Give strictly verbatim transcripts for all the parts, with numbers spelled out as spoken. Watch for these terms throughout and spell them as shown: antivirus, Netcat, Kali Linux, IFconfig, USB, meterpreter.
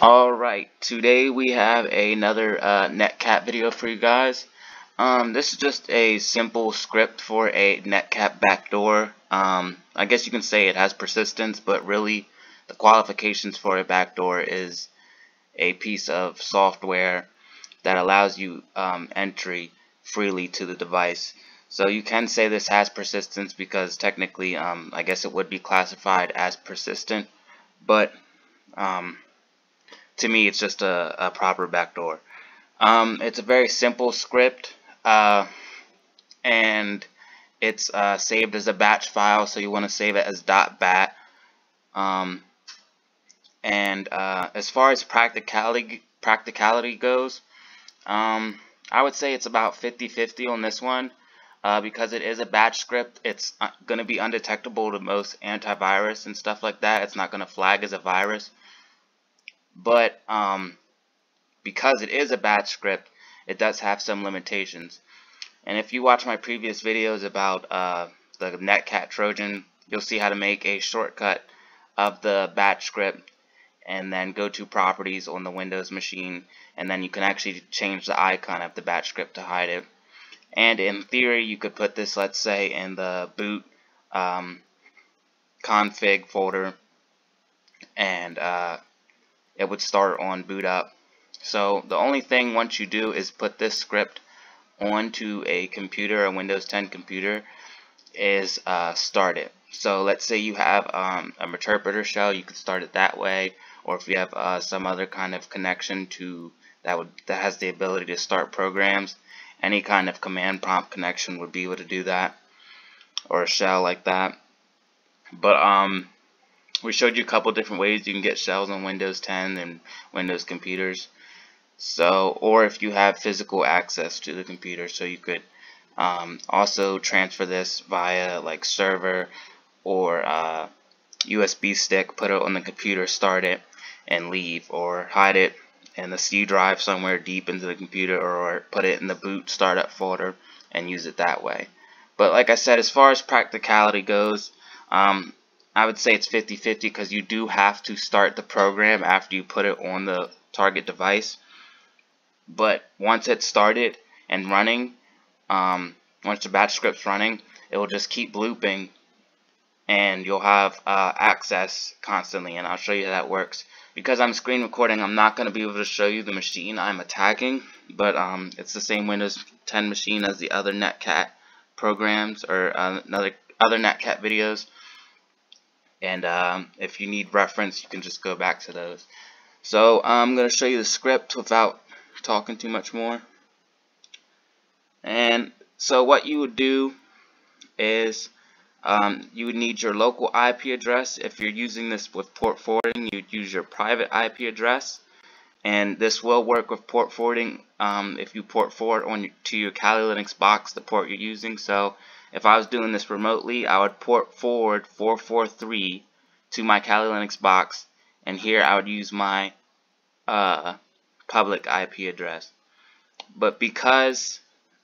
Alright, today we have another uh, Netcat video for you guys. Um, this is just a simple script for a Netcat backdoor. Um, I guess you can say it has persistence, but really the qualifications for a backdoor is a piece of software that allows you um, entry freely to the device. So you can say this has persistence because technically um, I guess it would be classified as persistent, but um, to me, it's just a, a proper backdoor. Um, it's a very simple script, uh, and it's uh, saved as a batch file, so you want to save it as .bat. Um, and uh, as far as practicality practicality goes, um, I would say it's about fifty fifty on this one, uh, because it is a batch script. It's going to be undetectable to most antivirus and stuff like that. It's not going to flag as a virus. But um, because it is a batch script, it does have some limitations. And if you watch my previous videos about uh, the Netcat Trojan, you'll see how to make a shortcut of the batch script and then go to properties on the Windows machine, and then you can actually change the icon of the batch script to hide it. And in theory, you could put this, let's say, in the boot um, config folder, and uh, it would start on boot up. So the only thing once you do is put this script onto a computer, a Windows ten computer, is uh, start it. So let's say you have um, a meterpreter shell, you could start it that way, or if you have uh, some other kind of connection to that would that has the ability to start programs, any kind of command prompt connection would be able to do that, or a shell like that. But um. We showed you a couple different ways you can get shells on Windows ten and Windows computers. So, or if you have physical access to the computer, so you could um, also transfer this via like server or uh, U S B stick, put it on the computer, start it, and leave, or hide it in the C drive somewhere deep into the computer, or put it in the boot startup folder and use it that way. But like I said, as far as practicality goes, um, I would say it's fifty fifty because you do have to start the program after you put it on the target device. But once it's started and running, um, once the batch script's running, it will just keep looping, and you'll have uh, access constantly. And I'll show you how that works. Because I'm screen recording, I'm not going to be able to show you the machine I'm attacking, but um, it's the same Windows ten machine as the other Netcat programs, or uh, another other Netcat videos. And um, if you need reference, you can just go back to those. So I'm going to show you the script without talking too much more. And so what you would do is um, you would need your local I P address. If you're using this with port forwarding, you'd use your private I P address. And this will work with port forwarding um, if you port forward on to your Kali Linux box, the port you're using. So if I was doing this remotely, I would port forward four four three to my Kali Linux box, and here I would use my uh, public I P address. But because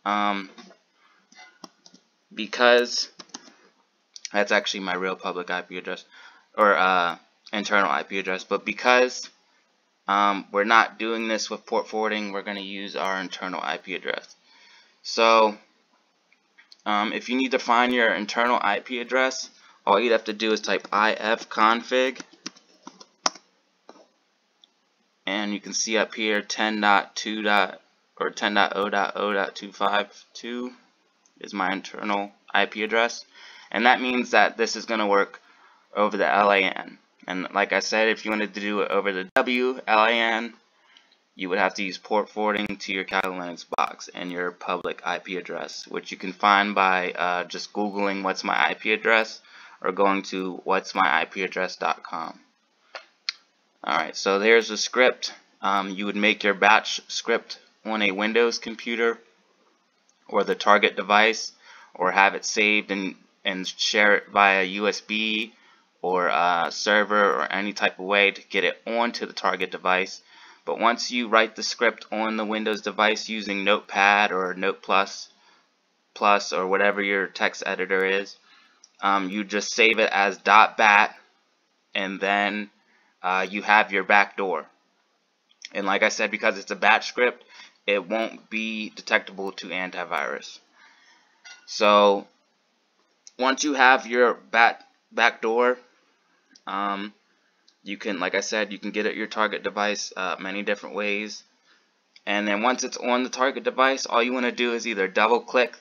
um, because that's actually my real public I P address, or uh, internal I P address, but because um, we're not doing this with port forwarding, we're going to use our internal I P address. So Um, if you need to find your internal I P address, all you'd have to do is type I F config, and you can see up here ten dot two or ten dot zero dot zero dot two fifty-two is my internal I P address, and that means that this is going to work over the LAN. And like I said, if you wanted to do it over the W LAN, you would have to use port forwarding to your Kali Linux box and your public I P address, which you can find by uh, just Googling what's my I P address, or going to what's my I P address dot com. Alright, so there's the script. Um, you would make your batch script on a Windows computer or the target device, or have it saved and, and share it via U S B or uh, server or any type of way to get it onto the target device. But once you write the script on the Windows device using Notepad or Note Plus, Plus or whatever your text editor is, um, you just save it as .bat, and then uh, you have your backdoor. And like I said, because it's a batch script, it won't be detectable to antivirus. So once you have your back backdoor, um, you can, like I said, you can get at your target device uh, many different ways. And then once it's on the target device, all you want to do is either double click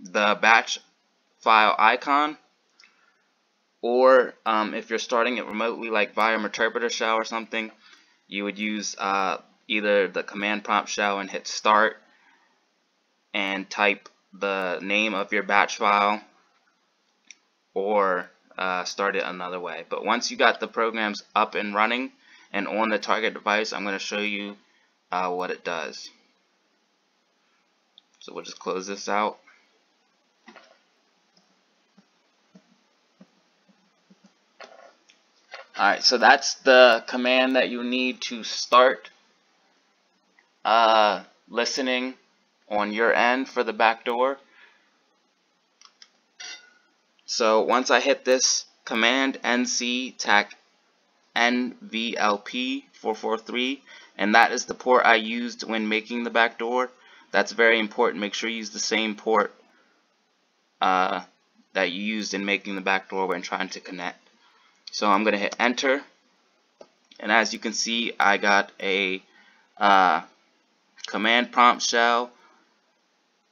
the batch file icon, or um, if you're starting it remotely, like via meterpreter shell or something, you would use uh, either the command prompt shell and hit start and type the name of your batch file, or uh, start it another way. But once you got the programs up and running and on the target device, I'm going to show you uh, what it does. So we'll just close this out. Alright, so that's the command that you need to start uh, listening on your end for the backdoor. So once I hit this command, N C tac N V L P four four three, and that is the port I used when making the backdoor. That's very important. Make sure you use the same port uh, that you used in making the backdoor when trying to connect. So I'm going to hit enter, and as you can see, I got a uh, command prompt shell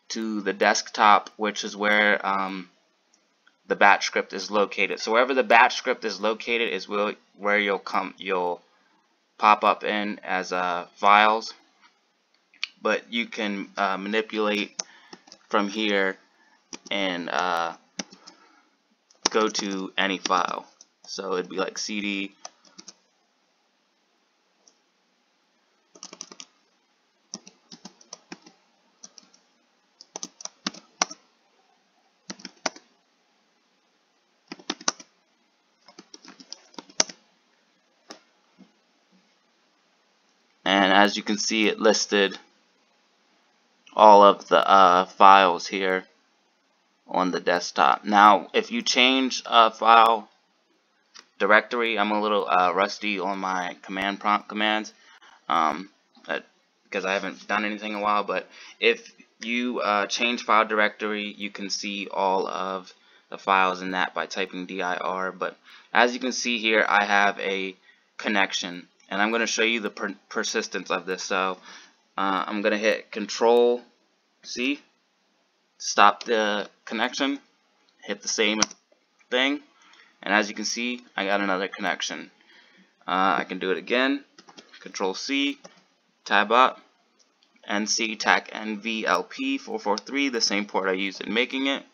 to the desktop, which is where um, the batch script is located. So wherever the batch script is located is where you'll come, you'll pop up in as uh, files, but you can uh, manipulate from here and uh, go to any file. So it'd be like C D, and as you can see, it listed all of the uh, files here on the desktop. Now, if you change a file directory, I'm a little uh, rusty on my command prompt commands um, because I haven't done anything in a while, but if you uh, change file directory, you can see all of the files in that by typing dir. But as you can see here, I have a connection, and I'm going to show you the per persistence of this. So uh, I'm going to hit control C, stop the connection, hit the same thing. And as you can see, I got another connection. Uh, I can do it again. Control C, tab up, N C tac N V L P four four three, the same port I used in making it,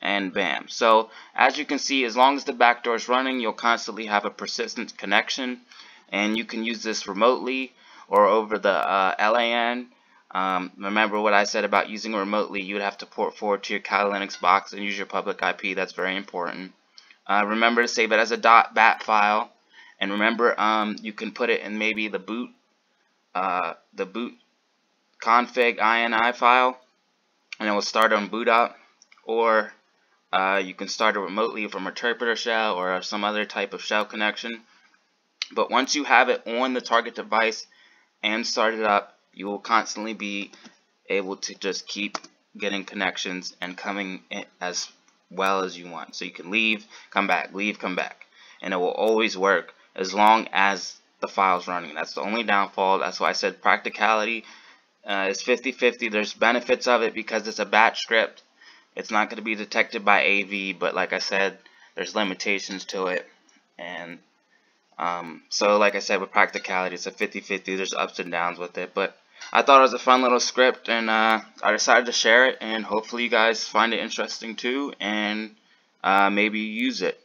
and bam. So as you can see, as long as the backdoor is running, you'll constantly have a persistent connection, and you can use this remotely or over the uh, LAN. Um, remember what I said about using it remotely. You would have to port forward to your Kali Linux box and use your public I P. That's very important. Uh, remember to save it as a .bat file, and remember um, you can put it in maybe the boot, uh, the boot config ini file, and it will start on boot up. Or uh, you can start it remotely from meterpreter shell or some other type of shell connection. But once you have it on the target device and start it up, you will constantly be able to just keep getting connections and coming in as well as you want. So you can leave, come back, leave, come back, and it will always work as long as the file's running. That's the only downfall. That's why I said practicality uh, is fifty fifty. There's benefits of it because it's a batch script. It's not going to be detected by A V, but like I said, there's limitations to it. And um, so like I said, with practicality, it's a fifty fifty. There's ups and downs with it, but I thought it was a fun little script, and uh, I decided to share it, and hopefully you guys find it interesting too, and uh, maybe use it.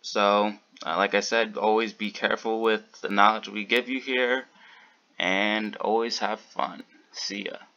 So uh, like I said, always be careful with the knowledge we give you here, and always have fun. See ya.